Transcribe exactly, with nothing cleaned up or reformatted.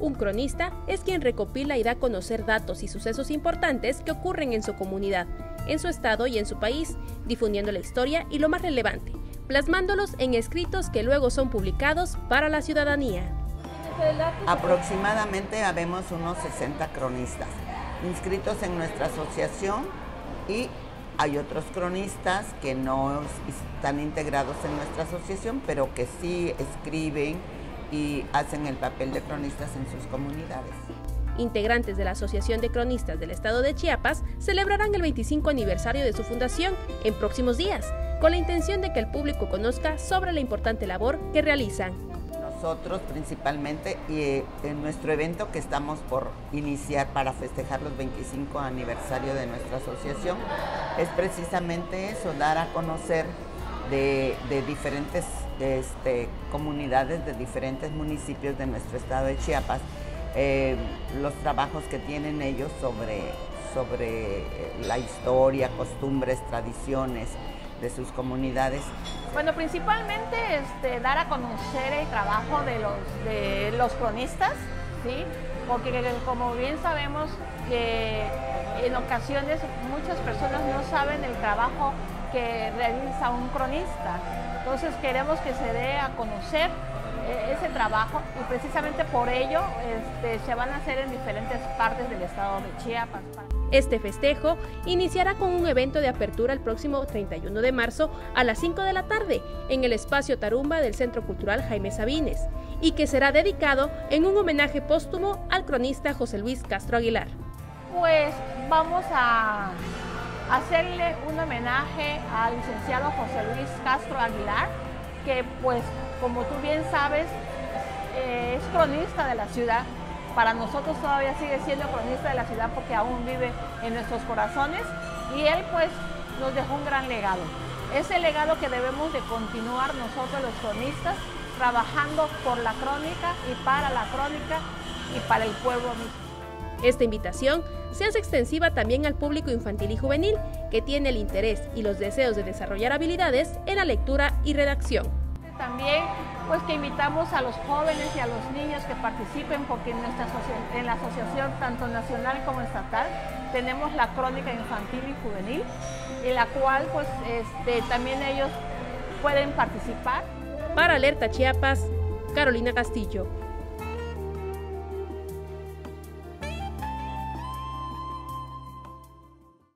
Un cronista es quien recopila y da a conocer datos y sucesos importantes que ocurren en su comunidad, en su estado y en su país, difundiendo la historia y lo más relevante, plasmándolos en escritos que luego son publicados para la ciudadanía. Aproximadamente habemos unos sesenta cronistas inscritos en nuestra asociación y hay otros cronistas que no están integrados en nuestra asociación, pero que sí escriben y hacen el papel de cronistas en sus comunidades. Integrantes de la Asociación de Cronistas del Estado de Chiapas celebrarán el veinticinco aniversario de su fundación en próximos días, con la intención de que el público conozca sobre la importante labor que realizan. Nosotros principalmente y en nuestro evento que estamos por iniciar para festejar los veinticinco aniversario de nuestra asociación es precisamente eso, dar a conocer de, de diferentes Este, comunidades de diferentes municipios de nuestro estado de Chiapas, eh, los trabajos que tienen ellos sobre, sobre la historia, costumbres, tradiciones de sus comunidades. Bueno, principalmente este, dar a conocer el trabajo de los, de los cronistas, ¿sí? Porque como bien sabemos que en ocasiones muchas personas no saben el trabajo que realiza un cronista. Entonces queremos que se dé a conocer eh, ese trabajo y precisamente por ello este, se van a hacer en diferentes partes del estado de Chiapas. Este festejo iniciará con un evento de apertura el próximo treinta y uno de marzo a las cinco de la tarde en el espacio Tarumba del Centro Cultural Jaime Sabines y que será dedicado en un homenaje póstumo al cronista José Luis Castro Aguilar. Pues vamos a hacerle un homenaje al licenciado José Luis Castro Aguilar, que pues como tú bien sabes eh, es cronista de la ciudad. Para nosotros todavía sigue siendo cronista de la ciudad porque aún vive en nuestros corazones y él pues nos dejó un gran legado. Ese legado que debemos de continuar nosotros los cronistas trabajando por la crónica y para la crónica y para el pueblo mismo. Esta invitación se hace extensiva también al público infantil y juvenil, que tiene el interés y los deseos de desarrollar habilidades en la lectura y redacción. También pues que invitamos a los jóvenes y a los niños que participen, porque en, nuestra en la asociación tanto nacional como estatal tenemos la crónica infantil y juvenil, en la cual pues este, también ellos pueden participar. Para Alerta Chiapas, Carolina Castillo.